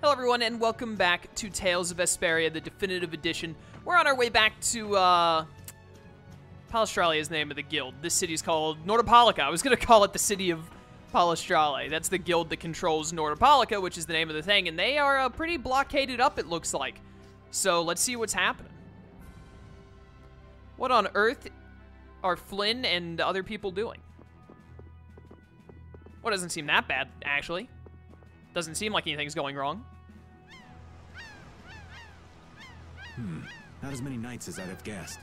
Hello everyone, and welcome back to Tales of Vesperia, the Definitive Edition. We're on our way back to, Palastralia is the name of the guild. This city's called Nordopolica. I was gonna call it the city of Palastralia. That's the guild that controls Nordopolica, which is the name of the thing, and they are pretty blockaded up, it looks like. So, let's see what's happening. What on earth are Flynn and other people doing? Well, it doesn't seem that bad, actually. Doesn't seem like anything's going wrong. Not as many knights as I'd have guessed.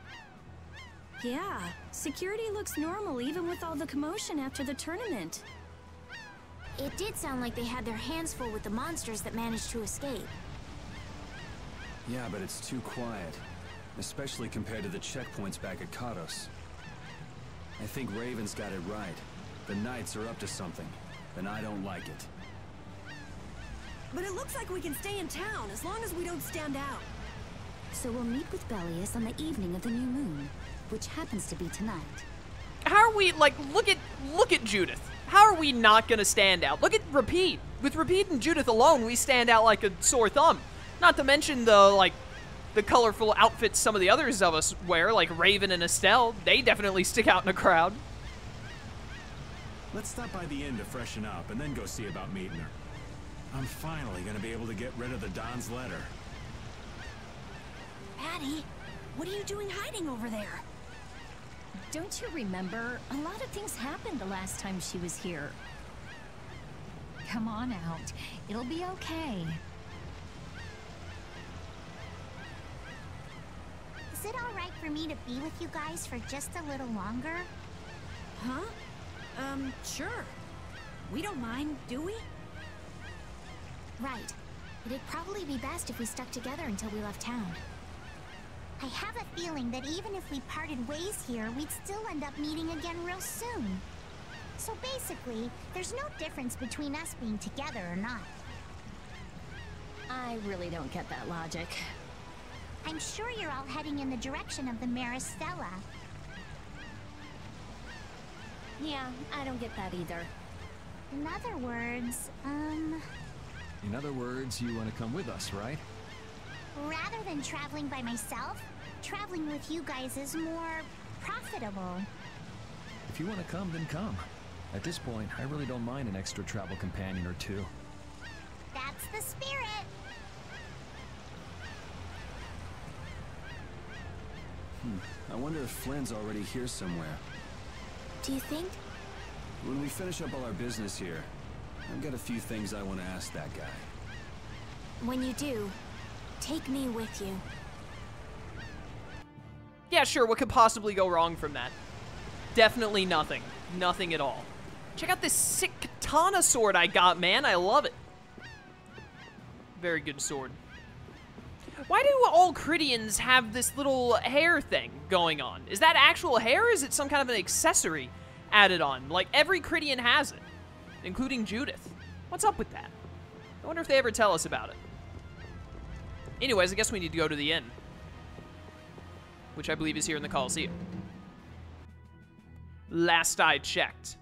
Yeah, security looks normal even with all the commotion after the tournament. It did sound like they had their hands full with the monsters that managed to escape. Yeah, but it's too quiet, especially compared to the checkpoints back at Kados. I think Raven's got it right. The knights are up to something, and I don't like it. But it looks like we can stay in town, as long as we don't stand out. So we'll meet with Belius on the evening of the new moon, which happens to be tonight. How are we, like, look at Judith. How are we not gonna stand out? Look at Repede. With Repede and Judith alone, we stand out like a sore thumb. Not to mention the, like, the colorful outfits some of the others of us wear, like Raven and Estelle. They definitely stick out in a crowd. Let's stop by the inn to freshen up, and then go see about meeting her. I'm finally gonna be able to get rid of the Don's letter. Patty, what are you doing hiding over there? Don't you remember? A lot of things happened the last time she was here. Come on out. It'll be okay. Is it alright for me to be with you guys for just a little longer? Huh? Sure. We don't mind, do we? Right. It'd probably be best if we stuck together until we left town. I have a feeling that even if we parted ways here, we'd still end up meeting again real soon. So basically, there's no difference between us being together or not. I really don't get that logic. I'm sure you're all heading in the direction of the Maristella. Yeah, I don't get that either. In other words, In other words, you want to come with us, right? Rather than traveling by myself, traveling with you guys is more profitable. If you want to come, then come. At this point, I really don't mind an extra travel companion or two. That's the spirit! I wonder if Flynn's already here somewhere. Do you think? When we finish up all our business here, I've got a few things I want to ask that guy. When you do, take me with you. Yeah, sure, what could possibly go wrong from that? Definitely nothing. Nothing at all. Check out this sick katana sword I got, man. I love it. Very good sword. Why do all Critians have this little hair thing going on? Is that actual hair, or is it some kind of an accessory added on? Like, every Critian has it. Including Judith. What's up with that? I wonder if they ever tell us about it. Anyways, I guess we need to go to the inn, which I believe is here in the Coliseum. Last I checked.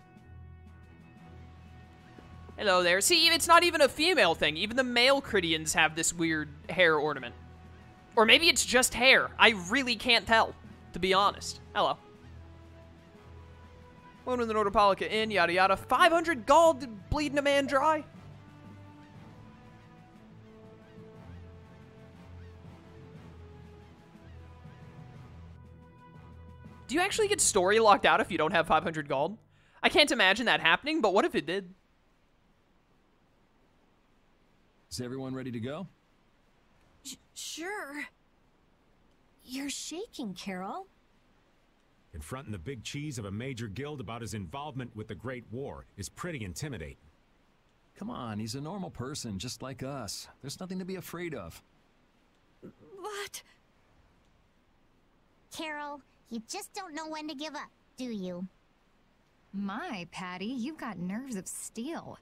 Hello there. See, it's not even a female thing. Even the male Critians have this weird hair ornament. Or maybe it's just hair. I really can't tell, to be honest. Hello. One in the Nordopolica Inn, yada yada. 500 gold bleeding a man dry. Do you actually get story locked out if you don't have 500 gold? I can't imagine that happening, but what if it did? Is everyone ready to go? Sure. You're shaking, Karol. Confronting the big cheese of a major guild about his involvement with the Great War is pretty intimidating. Come on, he's a normal person, just like us. There's nothing to be afraid of. What? Karol, you just don't know when to give up, do you? My, Patty, you've got nerves of steel.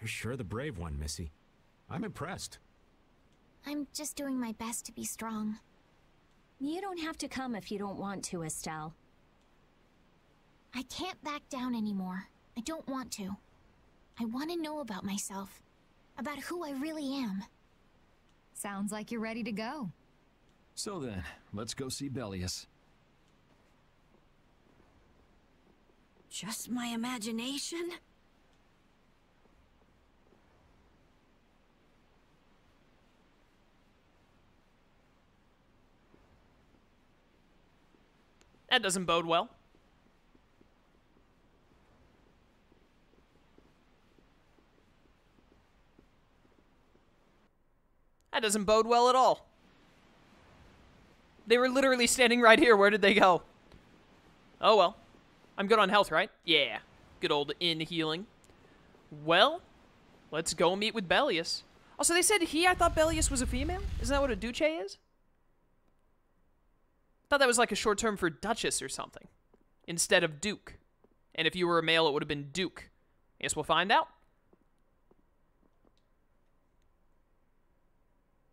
You're sure the brave one, Missy. I'm impressed. I'm just doing my best to be strong. You don't have to come if you don't want to, Estelle. I can't back down anymore. I don't want to. I want to know about myself. about who I really am. Sounds like you're ready to go. So then, let's go see Belius. Just my imagination? That doesn't bode well. That doesn't bode well at all. They were literally standing right here. Where did they go? Oh, well. I'm good on health, right? Yeah. Good old inn healing. Well, let's go meet with Belius. Also, they said he. I thought Belius was a female. Isn't that what a duce is? I thought that was like a short term for Duchess or something, instead of Duke. And if you were a male, it would have been Duke. I guess we'll find out.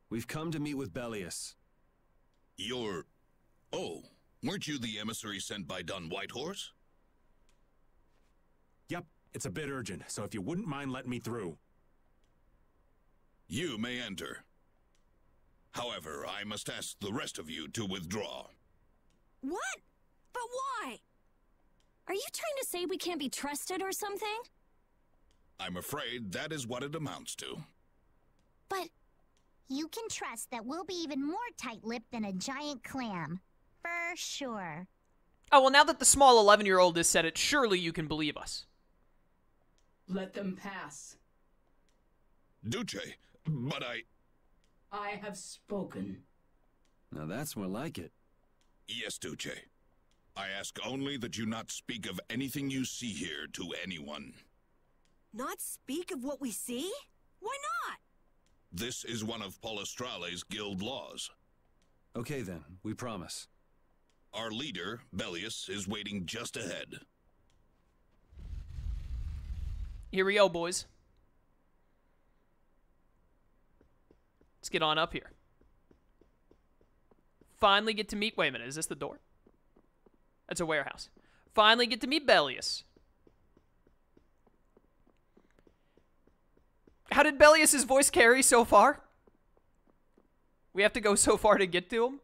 We've come to meet with Belius. You're... Oh, weren't you the emissary sent by Don Whitehorse? Yep, it's a bit urgent, so if you wouldn't mind letting me through. You may enter. However, I must ask the rest of you to withdraw. What? But why? Are you trying to say we can't be trusted or something? I'm afraid that is what it amounts to. But you can trust that we'll be even more tight-lipped than a giant clam. For sure. Oh, well, now that the small 11-year-old has said it, surely you can believe us. Let them pass. Duce, but I have spoken. Now that's more like it. Yes, Duce. I ask only that you not speak of anything you see here to anyone. Not speak of what we see? Why not? This is one of Palastralia's guild laws. Okay then, we promise. Our leader, Belius, is waiting just ahead. Here we go, boys. Let's get on up here. Finally get to meet... Wait a minute, is this the door? That's a warehouse. Finally get to meet Belius. How did Belius's voice carry so far? We have to go so far to get to him?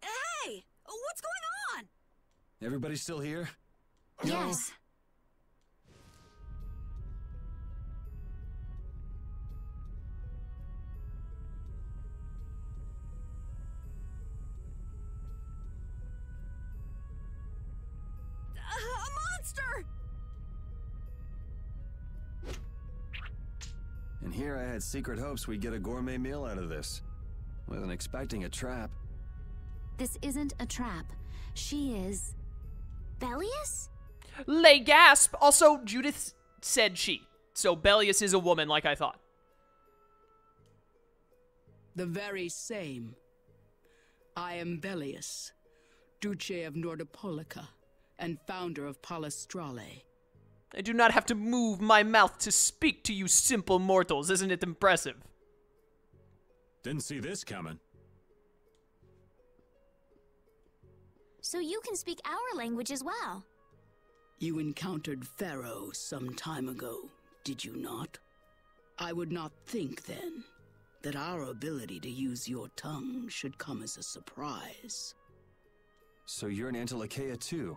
Hey! What's going on? Everybody still here? Yes. And here I had secret hopes we'd get a gourmet meal out of this. Wasn't expecting a trap. This isn't a trap. She is... Belius? Lay gasp! Also, Judith said she. So Belius is a woman, like I thought. The very same. I am Belius, Duce of Nordopolica, and founder of Palastralia. I do not have to move my mouth to speak to you simple mortals. Isn't it impressive? Didn't see this coming. So you can speak our language as well. You encountered Pharaoh some time ago, did you not? I would not think, then, that our ability to use your tongue should come as a surprise. So you're an Antilachaea, too?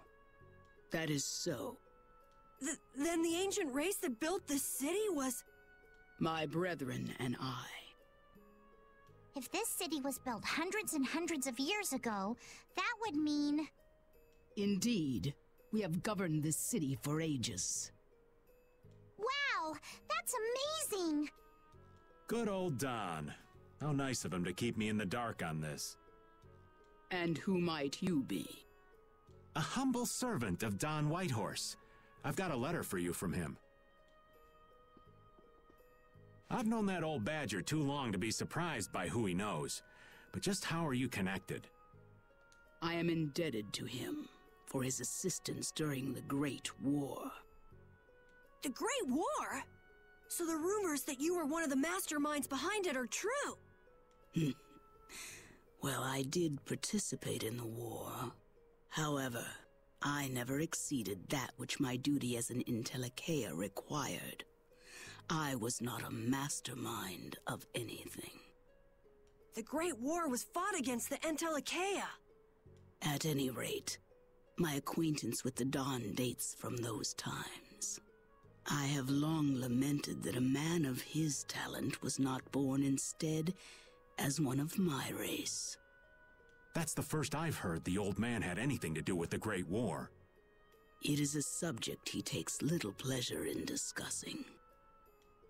That is so. Then the ancient race that built this city was... My brethren and I. If this city was built hundreds and hundreds of years ago, that would mean... Indeed, we have governed this city for ages. Wow, that's amazing! Good old Don. How nice of him to keep me in the dark on this. And who might you be? A humble servant of Don Whitehorse. I've got a letter for you from him. I've known that old badger too long to be surprised by who he knows, but just how are you connected? I am indebted to him for his assistance during the Great War. The Great War? So the rumors that you were one of the masterminds behind it are true? Well, I did participate in the war. However, I never exceeded that which my duty as an Antilachaea required. I was not a mastermind of anything. The Great War was fought against the Antilachaea. At any rate, my acquaintance with the Dawn dates from those times. I have long lamented that a man of his talent was not born instead as one of my race. That's the first I've heard the old man had anything to do with the Great War. It is a subject he takes little pleasure in discussing.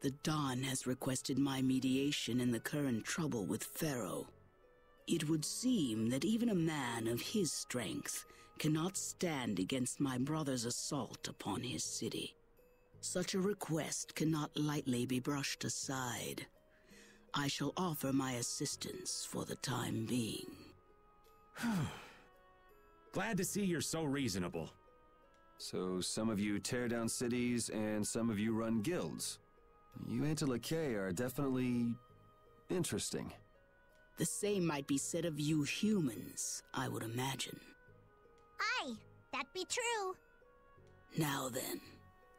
The Dawn has requested my mediation in the current trouble with Pharaoh. It would seem that even a man of his strength cannot stand against my brother's assault upon his city. Such a request cannot lightly be brushed aside. I shall offer my assistance for the time being. Glad to see you're so reasonable. So some of you tear down cities and some of you run guilds. You Antilachaea are definitely interesting. The same might be said of you humans, I would imagine. Aye, that be true. Now then,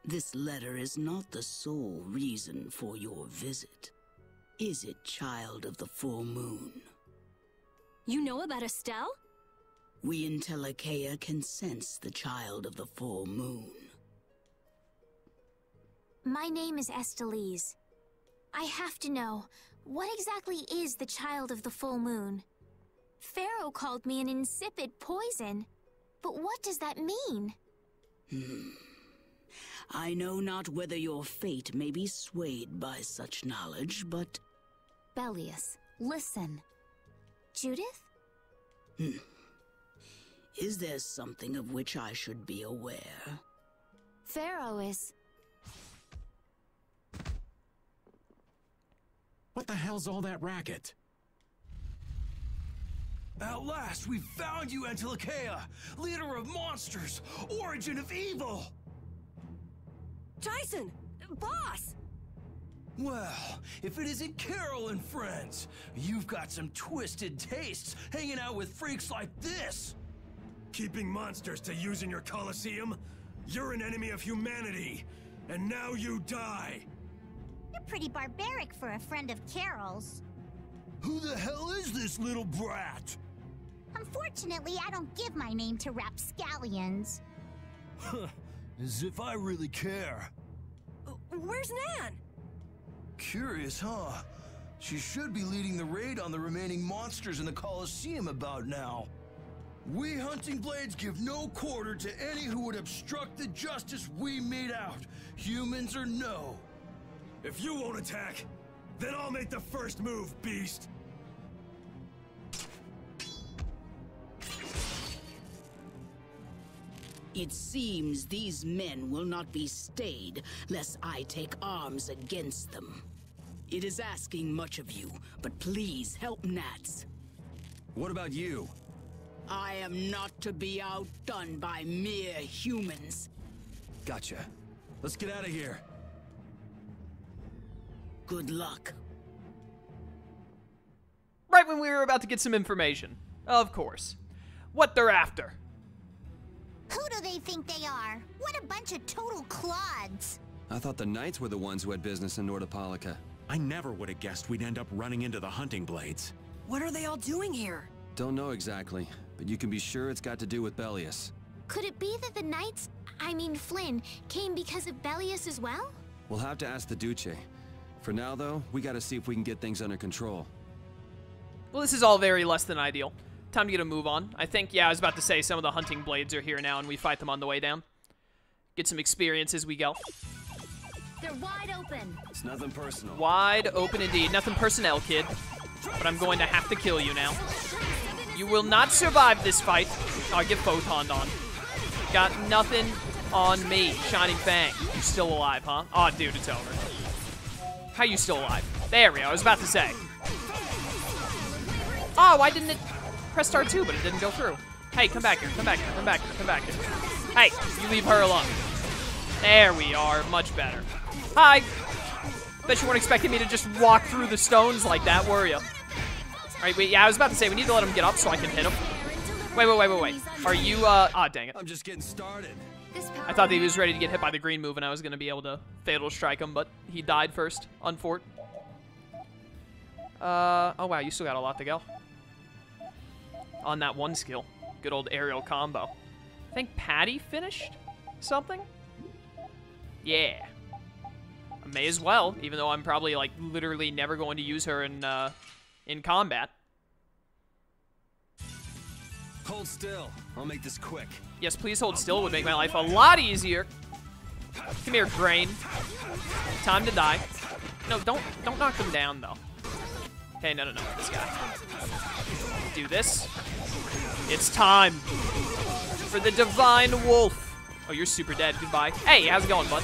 this letter is not the sole reason for your visit. Is it, child of the full moon? You know about Estelle? We Antilachaea can sense the child of the full moon. My name is Estellise. I have to know, what exactly is the child of the full moon? Pharaoh called me an insipid poison, but what does that mean? I know not whether your fate may be swayed by such knowledge, but... Belius, listen. Judith? Is there something of which I should be aware? Pharaoh is... What the hell's all that racket? At last, we've found you, Antilachaea! Leader of monsters! Origin of evil! Jason! Boss! Well, if it isn't Karol and friends! You've got some twisted tastes hanging out with freaks like this! Keeping monsters to use in your Coliseum? You're an enemy of humanity! And now you die! Pretty barbaric for a friend of Karol's. Who the hell is this little brat? Unfortunately, I don't give my name to rapscallions. As if I really care. Where's Nan? Curious, huh? She should be leading the raid on the remaining monsters in the Coliseum about now. We Hunting Blades give no quarter to any who would obstruct the justice we mete out, humans or no. If you won't attack, then I'll make the first move, beast! It seems these men will not be stayed, lest I take arms against them. It is asking much of you, but please help Nats. What about you? I am not to be outdone by mere humans. Gotcha. Let's get out of here. Good luck. Right when we were about to get some information. Of course. What they're after. Who do they think they are? What a bunch of total clods. I thought the Knights were the ones who had business in Nordopolica. I never would have guessed we'd end up running into the Hunting Blades. What are they all doing here? Don't know exactly, but you can be sure it's got to do with Belius. Could it be that the Knights, I mean Flynn, came because of Belius as well? We'll have to ask the Duce. For now, though, we gotta see if we can get things under control. Well, this is all very less than ideal. Time to get a move on. I think, yeah, I was about to say some of the Hunting Blades are here now, and we fight them on the way down. Get some experience as we go. They're wide open. It's nothing personal. Wide open indeed. Nothing personnel, kid. But I'm going to have to kill you now. You will not survive this fight. I'll get photoned on. Got nothing on me. Shining Fang. You still alive, huh? Aw, dude, it's over. How you still alive? There we go. I was about to say. Oh, why didn't it press R2, but it didn't go through? Hey, come back here. Come back here. Come back here. Come back here. Hey, you leave her alone. There we are. Much better. Hi. Bet you weren't expecting me to just walk through the stones like that, were you? All right, wait. Yeah, I was about to say, we need to let him get up so I can hit him. Wait. Are you, ah, dang it. I'm just getting started. I thought that he was ready to get hit by the green move and I was going to be able to fatal strike him, but he died first on fort. Oh wow, you still got a lot to go. On that one skill. Good old aerial combo. I think Patty finished something? Yeah. I may as well, even though I'm probably, like, literally never going to use her in combat. Hold still. I'll make this quick. Yes, please hold still. It would make my life a lot easier. Come here, brain. Time to die. No, don't knock them down, though. Okay, no. This guy. Do this. It's time for the divine wolf. Oh, you're super dead. Goodbye. Hey, how's it going, bud?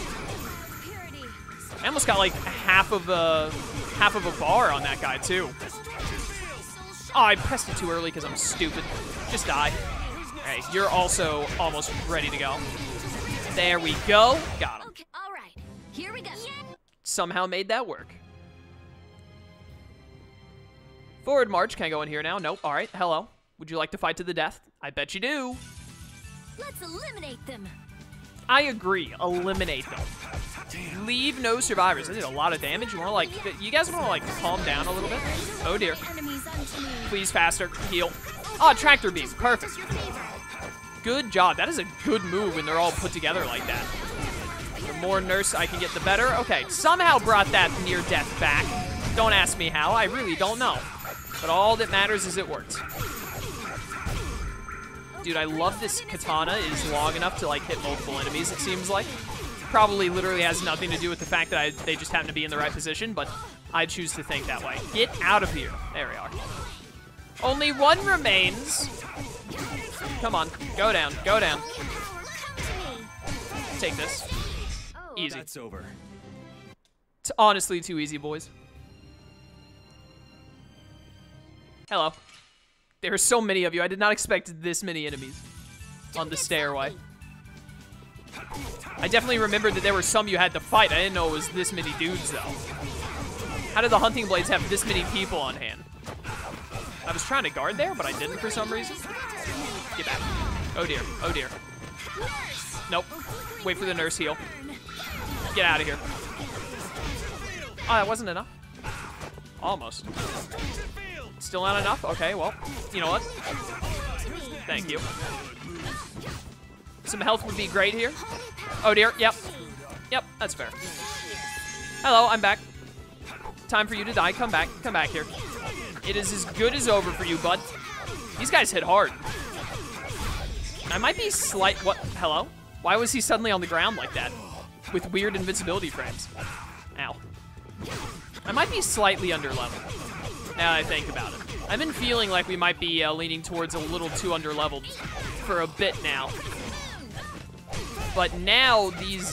I almost got like half of a bar on that guy too. Oh, I pressed it too early because I'm stupid. Just die. Hey, you're also almost ready to go. There we go. Got him. Okay, all right. Here we go. Somehow made that work. Forward march. Can I go in here now? Nope. All right. Hello. Would you like to fight to the death? I bet you do. Let's eliminate them. I agree. Eliminate them. Leave no survivors. They did a lot of damage. You want to like, you guys want to like calm down a little bit? Oh dear. Please faster. Heal. Oh, tractor beam. Perfect. Good job. That is a good move when they're all put together like that. The more nurse I can get, the better. Okay. Somehow brought that near death back. Don't ask me how. I really don't know. But all that matters is it worked. Dude, I love this katana. It is long enough to, like, hit multiple enemies, it seems like. Probably literally has nothing to do with the fact that they just happen to be in the right position, but I choose to think that way. Get out of here. There we are. Only one remains. Come on. Go down. Go down. Take this. Easy. That's over. It's honestly too easy, boys. Hello. There are so many of you. I did not expect this many enemies on the stairway. I definitely remembered that there were some you had to fight. I didn't know it was this many dudes, though. How did the Hunting Blades have this many people on hand? I was trying to guard there, but I didn't for some reason. Get back. Oh, dear. Oh, dear. Nope. Wait for the nurse heal. Get out of here. Oh, that wasn't enough. Almost. Still not enough? Okay, well, you know what? Thank you. Some health would be great here. Oh dear, yep. Yep, that's fair. Hello, I'm back. Time for you to die. Come back here. It is as good as over for you, bud. These guys hit hard. I might be slight, what, hello? Why was he suddenly on the ground like that? With weird invincibility frames. Ow. I might be slightly underleveled. Now that I think about it. I've been feeling like we might be leaning towards a little too underleveled for a bit now. But now these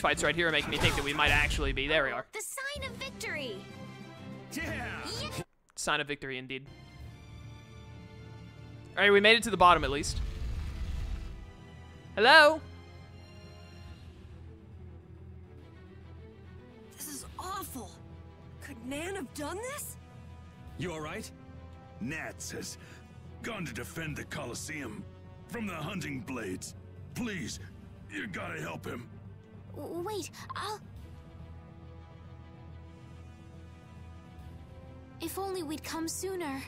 fights right here are making me think that we might actually be. There we are. The sign of victory. Yeah. Sign of victory indeed. All right, we made it to the bottom at least. Hello? This is awful. Could Nan have done this? You all right? Nats has gone to defend the Coliseum from the Hunting Blades. Please, you gotta help him. Wait, I'll... If only we'd come sooner.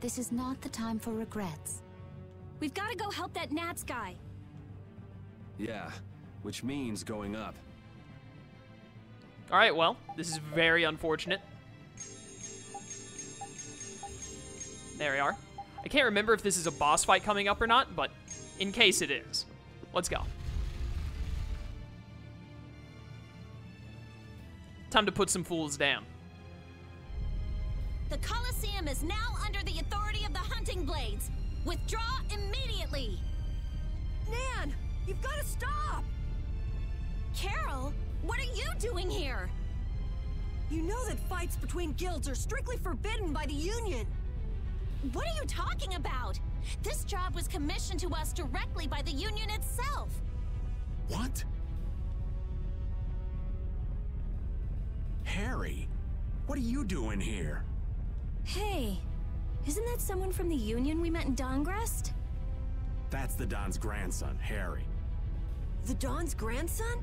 This is not the time for regrets. We've gotta go help that Nats guy. Yeah, which means going up. All right, well, this is very unfortunate. There we are. I can't remember if this is a boss fight coming up or not, but in case it is, let's go. Time to put some fools down. The Coliseum is now under the authority of the Hunting Blades. Withdraw immediately. Nan, you've got to stop. Karol, what are you doing here? You know that fights between guilds are strictly forbidden by the Union. What are you talking about? This job was commissioned to us directly by the Union itself. What? Harry, what are you doing here? Hey, isn't that someone from the Union we met in Dongrest? That's the Don's grandson, Harry. The Don's grandson?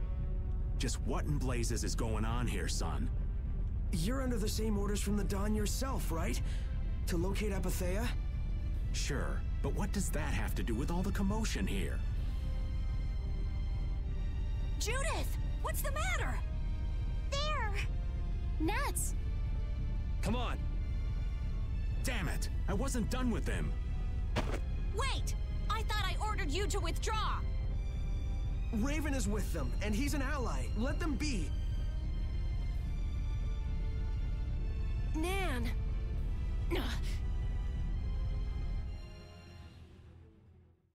Just what in blazes is going on here, son? You're under the same orders from the Don yourself, right? To locate Apatheia? Sure, but what does that have to do with all the commotion here? Judith! What's the matter? There! Nats! Come on! Damn it! I wasn't done with them! Wait! I thought I ordered you to withdraw! Raven is with them, and he's an ally. Let them be! Nan...